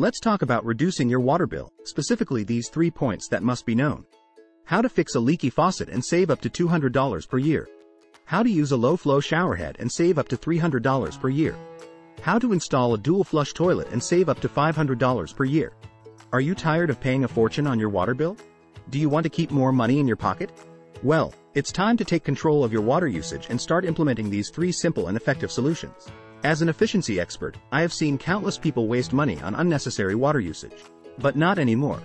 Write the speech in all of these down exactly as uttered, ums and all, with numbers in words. Let's talk about reducing your water bill, specifically these three points that must be known. How to fix a leaky faucet and save up to two hundred dollars per year. How to use a low-flow showerhead and save up to three hundred dollars per year. How to install a dual-flush toilet and save up to five hundred dollars per year. Are you tired of paying a fortune on your water bill? Do you want to keep more money in your pocket? Well, it's time to take control of your water usage and start implementing these three simple and effective solutions. As an efficiency expert, I have seen countless people waste money on unnecessary water usage. But not anymore.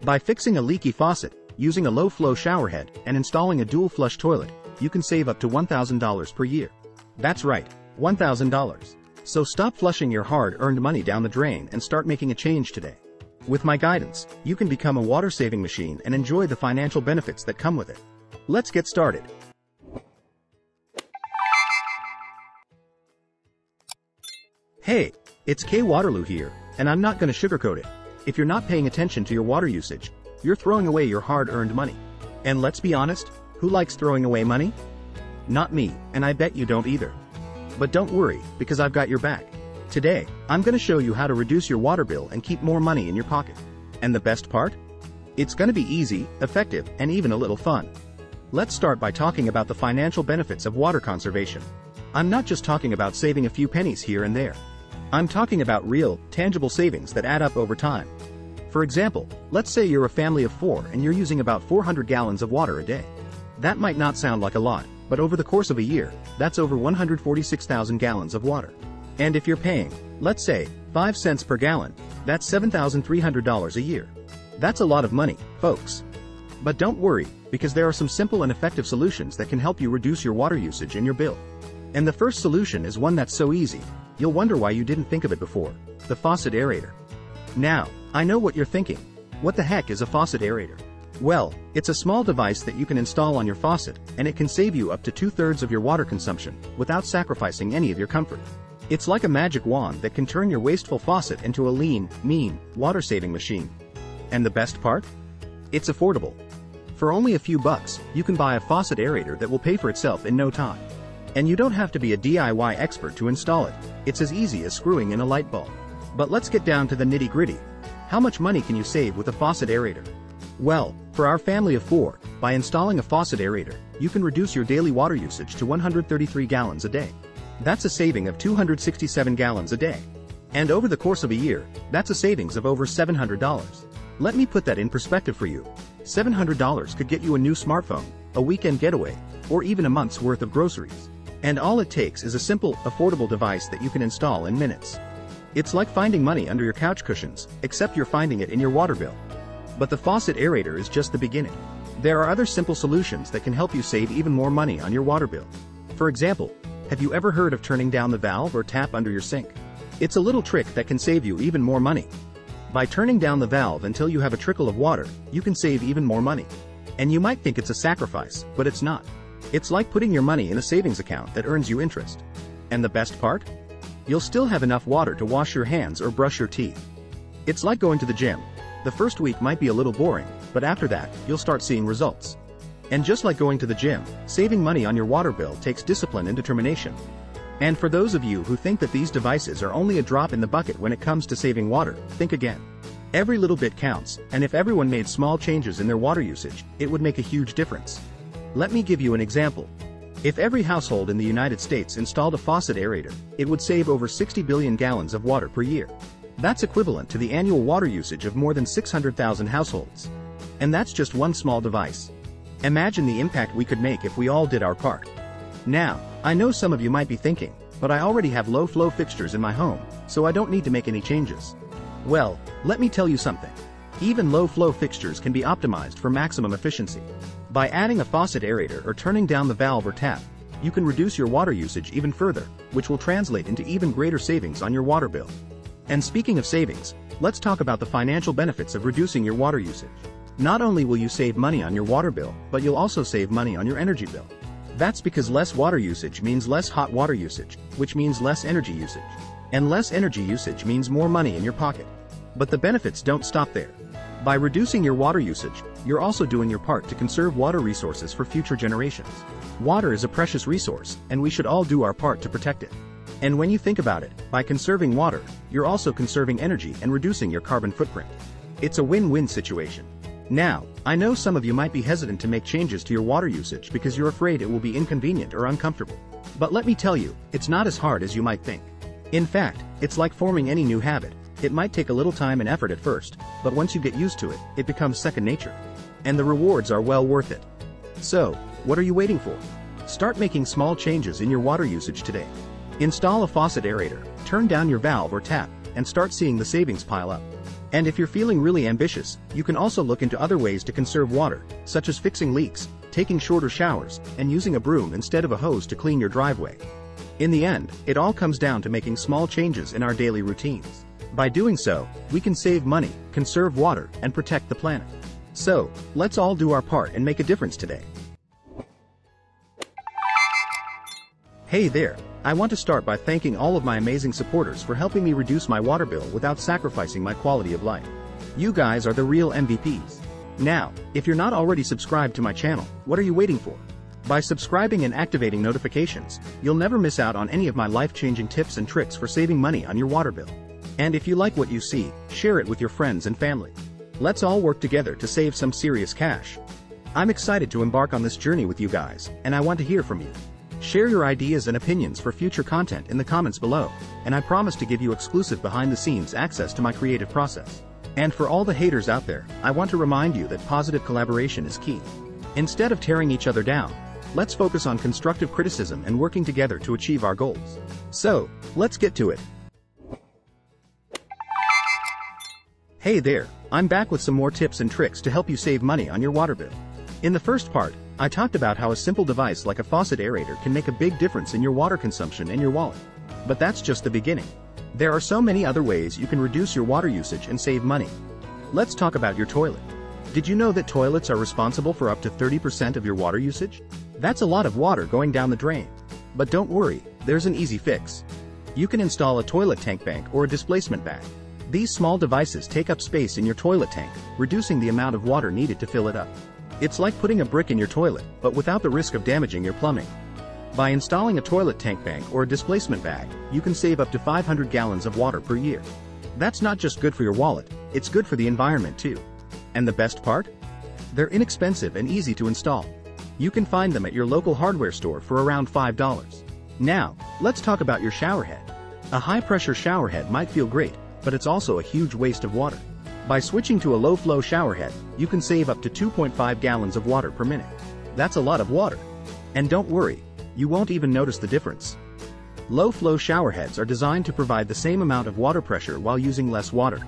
By fixing a leaky faucet, using a low-flow showerhead, and installing a dual-flush toilet, you can save up to one thousand dollars per year. That's right, one thousand dollars. So stop flushing your hard-earned money down the drain and start making a change today. With my guidance, you can become a water-saving machine and enjoy the financial benefits that come with it. Let's get started. Hey, it's K. Waterloo here, and I'm not going to sugarcoat it. If you're not paying attention to your water usage, you're throwing away your hard-earned money. And let's be honest, who likes throwing away money? Not me, and I bet you don't either. But don't worry, because I've got your back. Today, I'm going to show you how to reduce your water bill and keep more money in your pocket. And the best part? It's going to be easy, effective, and even a little fun. Let's start by talking about the financial benefits of water conservation. I'm not just talking about saving a few pennies here and there. I'm talking about real, tangible savings that add up over time. For example, let's say you're a family of four and you're using about four hundred gallons of water a day. That might not sound like a lot, but over the course of a year, that's over one hundred forty-six thousand gallons of water. And if you're paying, let's say, five cents per gallon, that's seven thousand three hundred dollars a year. That's a lot of money, folks. But don't worry, because there are some simple and effective solutions that can help you reduce your water usage and your bill. And the first solution is one that's so easy, you'll wonder why you didn't think of it before: the faucet aerator. Now, I know what you're thinking. What the heck is a faucet aerator? Well, it's a small device that you can install on your faucet, and it can save you up to two-thirds of your water consumption without sacrificing any of your comfort. It's like a magic wand that can turn your wasteful faucet into a lean, mean, water-saving machine. And the best part? It's affordable. For only a few bucks, you can buy a faucet aerator that will pay for itself in no time. And you don't have to be a D I Y expert to install it. It's as easy as screwing in a light bulb. But let's get down to the nitty-gritty. How much money can you save with a faucet aerator? Well, for our family of four, by installing a faucet aerator, you can reduce your daily water usage to one hundred thirty-three gallons a day. That's a saving of two hundred sixty-seven gallons a day. And over the course of a year, that's a savings of over seven hundred dollars. Let me put that in perspective for you. seven hundred dollars could get you a new smartphone, a weekend getaway, or even a month's worth of groceries. And all it takes is a simple, affordable device that you can install in minutes. It's like finding money under your couch cushions, except you're finding it in your water bill. But the faucet aerator is just the beginning. There are other simple solutions that can help you save even more money on your water bill. For example, have you ever heard of turning down the valve or tap under your sink? It's a little trick that can save you even more money. By turning down the valve until you have a trickle of water, you can save even more money. And you might think it's a sacrifice, but it's not. It's like putting your money in a savings account that earns you interest. And the best part? You'll still have enough water to wash your hands or brush your teeth. It's like going to the gym. The first week might be a little boring, but after that, you'll start seeing results. And just like going to the gym, saving money on your water bill takes discipline and determination. And for those of you who think that these devices are only a drop in the bucket when it comes to saving water, think again. Every little bit counts, and if everyone made small changes in their water usage, it would make a huge difference. Let me give you an example. If every household in the United States installed a faucet aerator, it would save over sixty billion gallons of water per year. That's equivalent to the annual water usage of more than six hundred thousand households. And that's just one small device. Imagine the impact we could make if we all did our part. Now, I know some of you might be thinking, but I already have low-flow fixtures in my home, so I don't need to make any changes. Well, let me tell you something. Even low-flow fixtures can be optimized for maximum efficiency. By adding a faucet aerator or turning down the valve or tap, you can reduce your water usage even further, which will translate into even greater savings on your water bill. And speaking of savings, let's talk about the financial benefits of reducing your water usage. Not only will you save money on your water bill, but you'll also save money on your energy bill. That's because less water usage means less hot water usage, which means less energy usage. And less energy usage means more money in your pocket. But the benefits don't stop there. By reducing your water usage, you're also doing your part to conserve water resources for future generations. Water is a precious resource, and we should all do our part to protect it. And when you think about it, by conserving water, you're also conserving energy and reducing your carbon footprint. It's a win-win situation. Now, I know some of you might be hesitant to make changes to your water usage because you're afraid it will be inconvenient or uncomfortable. But let me tell you, it's not as hard as you might think. In fact, it's like forming any new habit. It might take a little time and effort at first, but once you get used to it, it becomes second nature. And the rewards are well worth it. So, what are you waiting for? Start making small changes in your water usage today. Install a faucet aerator, turn down your valve or tap, and start seeing the savings pile up. And if you're feeling really ambitious, you can also look into other ways to conserve water, such as fixing leaks, taking shorter showers, and using a broom instead of a hose to clean your driveway. In the end, it all comes down to making small changes in our daily routines. By doing so, we can save money, conserve water, and protect the planet. So, let's all do our part and make a difference today. Hey there, I want to start by thanking all of my amazing supporters for helping me reduce my water bill without sacrificing my quality of life. You guys are the real M V Ps. Now, if you're not already subscribed to my channel, what are you waiting for? By subscribing and activating notifications, you'll never miss out on any of my life-changing tips and tricks for saving money on your water bill. And if you like what you see, share it with your friends and family. Let's all work together to save some serious cash. I'm excited to embark on this journey with you guys, and I want to hear from you. Share your ideas and opinions for future content in the comments below, and I promise to give you exclusive behind-the-scenes access to my creative process. And for all the haters out there, I want to remind you that positive collaboration is key. Instead of tearing each other down, let's focus on constructive criticism and working together to achieve our goals. So, let's get to it. Hey there, I'm back with some more tips and tricks to help you save money on your water bill. In the first part, I talked about how a simple device like a faucet aerator can make a big difference in your water consumption and your wallet. But that's just the beginning. There are so many other ways you can reduce your water usage and save money. Let's talk about your toilet. Did you know that toilets are responsible for up to thirty percent of your water usage? That's a lot of water going down the drain. But don't worry, there's an easy fix. You can install a toilet tank bank or a displacement bag. These small devices take up space in your toilet tank, reducing the amount of water needed to fill it up. It's like putting a brick in your toilet, but without the risk of damaging your plumbing. By installing a toilet tank bank or a displacement bag, you can save up to five hundred gallons of water per year. That's not just good for your wallet, it's good for the environment too. And the best part? They're inexpensive and easy to install. You can find them at your local hardware store for around five dollars. Now, let's talk about your showerhead. A high-pressure showerhead might feel great, but it's also a huge waste of water. By switching to a low-flow showerhead, you can save up to two point five gallons of water per minute. That's a lot of water. And don't worry, you won't even notice the difference. Low-flow showerheads are designed to provide the same amount of water pressure while using less water.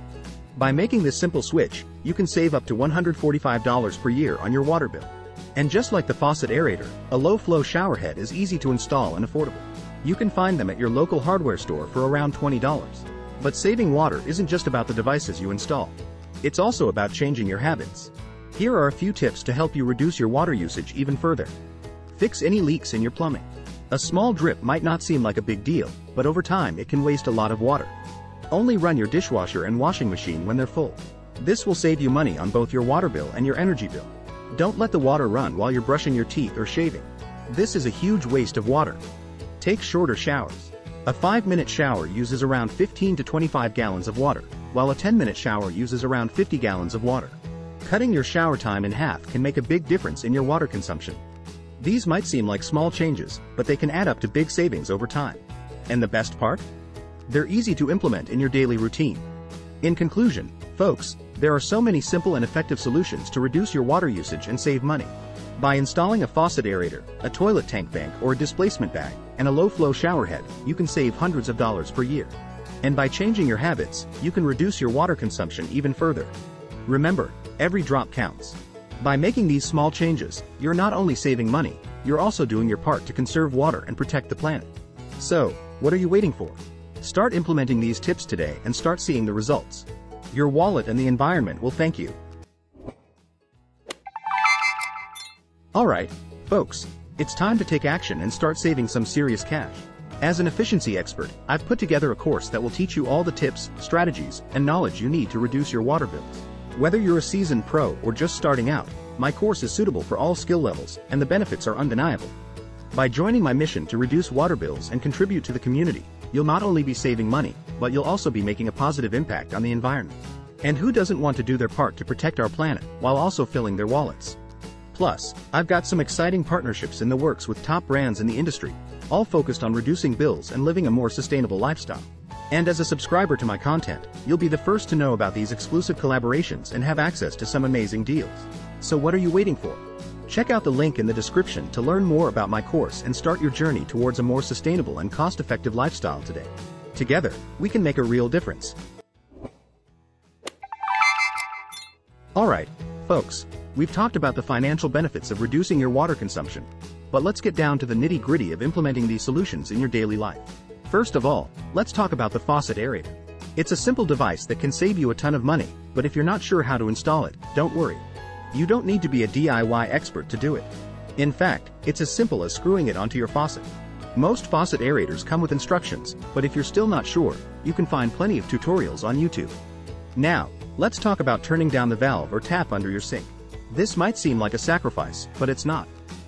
By making this simple switch, you can save up to one hundred forty-five dollars per year on your water bill. And just like the faucet aerator, a low-flow showerhead is easy to install and affordable. You can find them at your local hardware store for around twenty dollars. But saving water isn't just about the devices you install. It's also about changing your habits. Here are a few tips to help you reduce your water usage even further. Fix any leaks in your plumbing. A small drip might not seem like a big deal, but over time it can waste a lot of water. Only run your dishwasher and washing machine when they're full. This will save you money on both your water bill and your energy bill. Don't let the water run while you're brushing your teeth or shaving. This is a huge waste of water. Take shorter showers. A five minute shower uses around fifteen to twenty-five gallons of water, while a ten minute shower uses around fifty gallons of water. Cutting your shower time in half can make a big difference in your water consumption. These might seem like small changes, but they can add up to big savings over time. And the best part? They're easy to implement in your daily routine. In conclusion, folks, there are so many simple and effective solutions to reduce your water usage and save money. By installing a faucet aerator, a toilet tank bank or a displacement bag, and a low-flow showerhead, you can save hundreds of dollars per year. And by changing your habits, you can reduce your water consumption even further. Remember, every drop counts. By making these small changes, you're not only saving money, you're also doing your part to conserve water and protect the planet. So, what are you waiting for? Start implementing these tips today and start seeing the results. Your wallet and the environment will thank you. Alright, folks, it's time to take action and start saving some serious cash. As an efficiency expert, I've put together a course that will teach you all the tips, strategies, and knowledge you need to reduce your water bills. Whether you're a seasoned pro or just starting out, my course is suitable for all skill levels, and the benefits are undeniable. By joining my mission to reduce water bills and contribute to the community, you'll not only be saving money, but you'll also be making a positive impact on the environment. And who doesn't want to do their part to protect our planet, while also filling their wallets? Plus, I've got some exciting partnerships in the works with top brands in the industry, all focused on reducing bills and living a more sustainable lifestyle. And as a subscriber to my content, you'll be the first to know about these exclusive collaborations and have access to some amazing deals. So what are you waiting for? Check out the link in the description to learn more about my course and start your journey towards a more sustainable and cost-effective lifestyle today. Together, we can make a real difference. Alright, folks, we've talked about the financial benefits of reducing your water consumption, but let's get down to the nitty-gritty of implementing these solutions in your daily life. First of all, let's talk about the faucet aerator. It's a simple device that can save you a ton of money, but if you're not sure how to install it, don't worry. You don't need to be a D I Y expert to do it. In fact, it's as simple as screwing it onto your faucet. Most faucet aerators come with instructions, but if you're still not sure, you can find plenty of tutorials on YouTube. Now, let's talk about turning down the valve or tap under your sink. This might seem like a sacrifice, but it's not.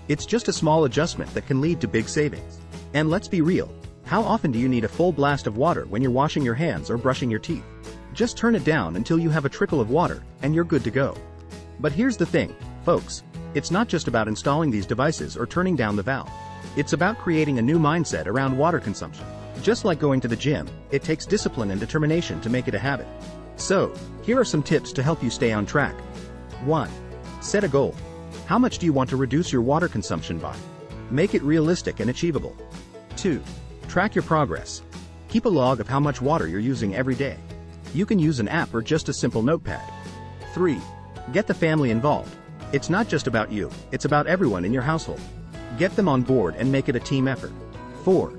It's just a small adjustment that can lead to big savings. And let's be real, how often do you need a full blast of water when you're washing your hands or brushing your teeth? Just turn it down until you have a trickle of water, and you're good to go. But here's the thing, folks, it's not just about installing these devices or turning down the valve. It's about creating a new mindset around water consumption. Just like going to the gym, it takes discipline and determination to make it a habit. So, here are some tips to help you stay on track. one. Set a goal. How much do you want to reduce your water consumption by? Make it realistic and achievable. two. Track your progress. Keep a log of how much water you're using every day. You can use an app or just a simple notepad. three. Get the family involved. It's not just about you, it's about everyone in your household. Get them on board and make it a team effort. four.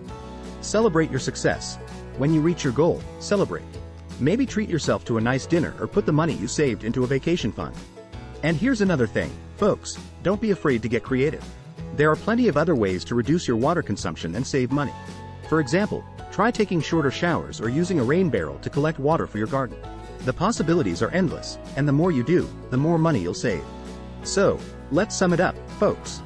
Celebrate your success. When you reach your goal, celebrate. Maybe treat yourself to a nice dinner or put the money you saved into a vacation fund. And here's another thing, folks, don't be afraid to get creative. There are plenty of other ways to reduce your water consumption and save money. For example, try taking shorter showers or using a rain barrel to collect water for your garden. The possibilities are endless, and the more you do, the more money you'll save. So, let's sum it up, folks.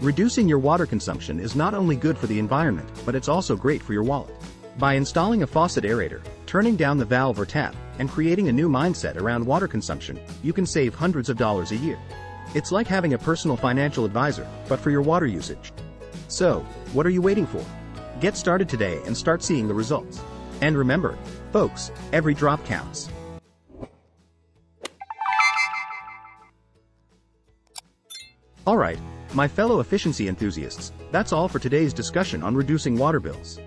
Reducing your water consumption is not only good for the environment, but it's also great for your wallet. By installing a faucet aerator, turning down the valve or tap, and creating a new mindset around water consumption, you can save hundreds of dollars a year. It's like having a personal financial advisor, but for your water usage. So, what are you waiting for? Get started today and start seeing the results. And remember, folks, every drop counts. Alright, my fellow efficiency enthusiasts, that's all for today's discussion on reducing water bills.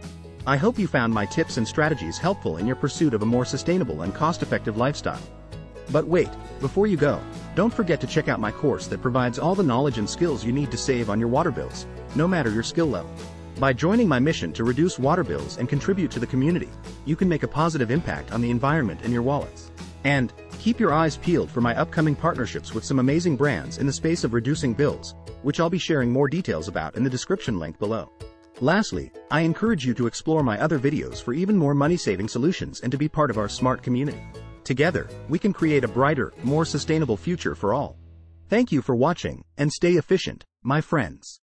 I hope you found my tips and strategies helpful in your pursuit of a more sustainable and cost-effective lifestyle. But wait, before you go, don't forget to check out my course that provides all the knowledge and skills you need to save on your water bills, no matter your skill level. By joining my mission to reduce water bills and contribute to the community, you can make a positive impact on the environment and your wallets. And, keep your eyes peeled for my upcoming partnerships with some amazing brands in the space of reducing bills, which I'll be sharing more details about in the description link below. Lastly, I encourage you to explore my other videos for even more money-saving solutions and to be part of our smart community. Together, we can create a brighter, more sustainable future for all. Thank you for watching, and stay efficient, my friends.